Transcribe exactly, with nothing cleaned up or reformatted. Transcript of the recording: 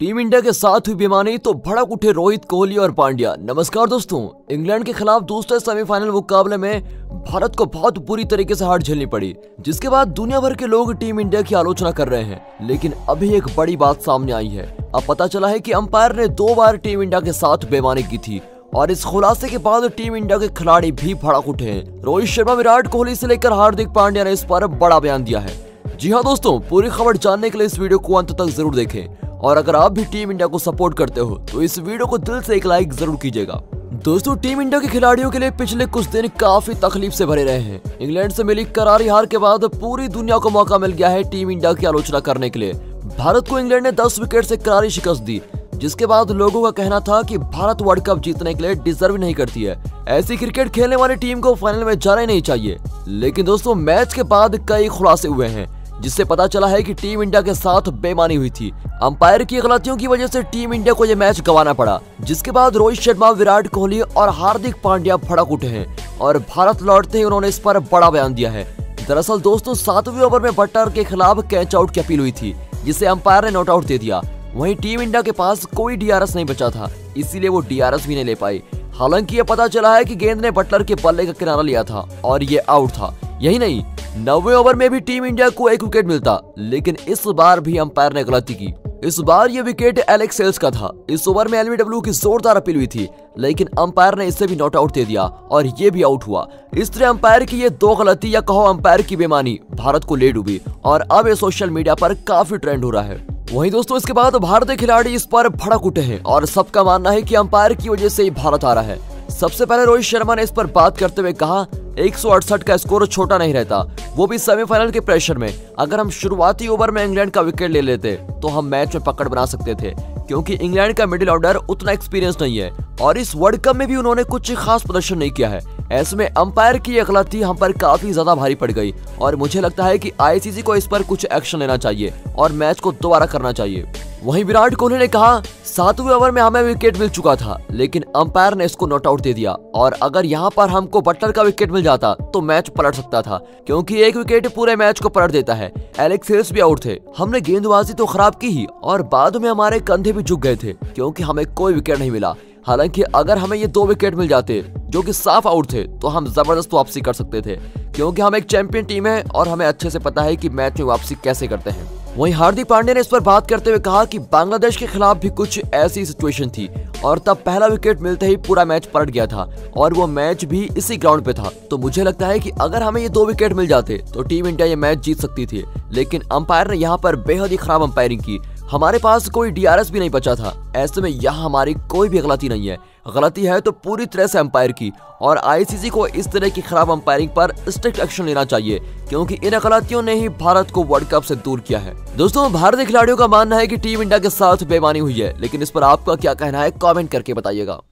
Team India के साथ हुई बेमानी तो भड़क उठे रोहित, कोहली और पांड्या। नमस्कार दोस्तों, इंग्लैंड के खिलाफ दूसरे सेमीफाइनल मुकाबले में भारत को बहुत बुरी तरीके से हार झेलनी पड़ी, जिसके बाद दुनिया भर के लोग टीम इंडिया की आलोचना कर रहे हैं। लेकिन अभी एक बड़ी बात सामने आई है। अब पता चला है कि अंपायर ने दो बार टीम इंडिया के साथ बेमानी की थी और इस खुलासे के बाद टीम इंडिया के खिलाड़ी भी भड़क उठे हैं। रोहित शर्मा, विराट कोहली से लेकर हार्दिक पांड्या ने इस पर बड़ा बयान दिया है। जी हाँ दोस्तों, पूरी खबर जानने के लिए इस वीडियो को अंत तक जरूर देखें और अगर आप भी टीम इंडिया को सपोर्ट करते हो तो इस वीडियो को दिल से एक लाइक जरूर कीजिएगा। दोस्तों, टीम इंडिया के खिलाड़ियों के लिए पिछले कुछ दिन काफी तकलीफ से भरे रहे हैं। इंग्लैंड से मिली करारी हार के बाद पूरी दुनिया को मौका मिल गया है टीम इंडिया की आलोचना करने के लिए। भारत को इंग्लैंड ने दस विकेट से करारी शिकस्त दी, जिसके बाद लोगों का कहना था कि भारत वर्ल्ड कप जीतने के लिए डिजर्व नहीं करती है, ऐसी क्रिकेट खेलने वाली टीम को फाइनल में जाना ही नहीं चाहिए। लेकिन दोस्तों, मैच के बाद कई खुलासे हुए हैं, जिससे पता चला है कि टीम इंडिया के साथ बेईमानी हुई थी। अंपायर की गलतियों की वजह से टीम इंडिया को यह मैच गंवाना पड़ा, जिसके बाद रोहित शर्मा, विराट कोहली और हार्दिक पांड्या भड़क उठे हैं और भारत लौटते ही उन्होंने इस पर बड़ा बयान दिया है। दरअसल दोस्तों, सातवें ओवर में बटलर के खिलाफ कैच आउट की अपील हुई थी, जिसे अंपायर ने नॉट आउट दे दिया। वहीं टीम इंडिया के पास कोई डीआरएस नहीं बचा था, इसीलिए वो डीआरएस भी नहीं ले पाई। हालांकि यह पता चला है कि गेंद ने बटलर के बल्ले का किनारा लिया था और ये आउट था। यही नहीं, नवे ओवर में भी टीम इंडिया को एक विकेट मिलता, लेकिन इस बार भी अंपायर ने गलती की। इस बार ये विकेट एलेक्स हेल्स का था। इस ओवर में एलबीडब्ल्यू की जोरदार अपील हुई थी, लेकिन अंपायर ने इसे भी नॉट आउट दे दिया और ये भी आउट हुआ। इस तरह अंपायर की ये दो गलती, या कहो अंपायर की बेमानी, भारत को ले डूबी और अब ये सोशल मीडिया पर काफी ट्रेंड हो रहा है। वहीं दोस्तों, इसके बाद भारतीय खिलाड़ी इस पर भड़क उठे हैं और सबका मानना है कि अंपायर की वजह से ही भारत आ रहा है। सबसे पहले रोहित शर्मा ने इस पर बात करते हुए कहा, एक सौ अड़सठ का स्कोर छोटा नहीं रहता, वो भी सेमीफाइनल के प्रेशर में। अगर हम शुरुआती ओवर में इंग्लैंड का विकेट ले लेते तो हम मैच में पकड़ बना सकते थे, क्योंकि इंग्लैंड का मिडिल ऑर्डर उतना एक्सपीरियंस नहीं है और इस वर्ल्ड कप में भी उन्होंने कुछ खास प्रदर्शन नहीं किया है। ऐसे में अंपायर की यह गलती हम पर काफी ज्यादा भारी पड़ गई और मुझे लगता है कि आईसीसी को इस पर कुछ एक्शन लेना चाहिए और मैच को दोबारा करना चाहिए। वहीं विराट कोहली ने कहा, सातवें ओवर में हमें विकेट मिल चुका था, लेकिन अंपायर ने इसको नॉट आउट दे दिया और अगर यहाँ पर हमको बटलर का विकेट मिल जाता तो मैच पलट सकता था, क्योंकि एक विकेट पूरे मैच को पलट देता है। एलेक्स हेल्स भी आउट थे। हमने गेंदबाजी तो खराब की ही और बाद में हमारे कंधे भी झुक गए थे, क्योंकि हमें कोई विकेट नहीं मिला। हालांकि अगर हमें ये दो विकेट मिल जाते, जो कि साफ आउट थे, तो हम जबरदस्त वापसी कर सकते थे, क्योंकि हम एक चैंपियन टीम है और हमें अच्छे से पता है कि मैच में वापसी कैसे करते हैं। वहीं हार्दिक पांड्या ने इस पर बात करते हुए कहा कि बांग्लादेश के खिलाफ भी कुछ ऐसी सिचुएशन थी और तब पहला विकेट मिलते ही पूरा मैच पलट गया था और वो मैच भी इसी ग्राउंड पे था। तो मुझे लगता है कि अगर हमें ये दो विकेट मिल जाते तो टीम इंडिया ये मैच जीत सकती थी, लेकिन अंपायर ने यहाँ पर बेहद ही खराब अंपायरिंग की। हमारे पास कोई डीआरएस भी नहीं बचा था, ऐसे में यहाँ हमारी कोई भी गलती नहीं है। गलती है तो पूरी तरह से अंपायर की और आईसीसी को इस तरह की खराब अंपायरिंग पर स्ट्रिक्ट एक्शन लेना चाहिए, क्योंकि इन गलतियों ने ही भारत को वर्ल्ड कप से दूर किया है। दोस्तों, भारतीय खिलाड़ियों का मानना है कि टीम इंडिया के साथ बेईमानी हुई है, लेकिन इस पर आपका क्या कहना है कमेंट करके बताइएगा।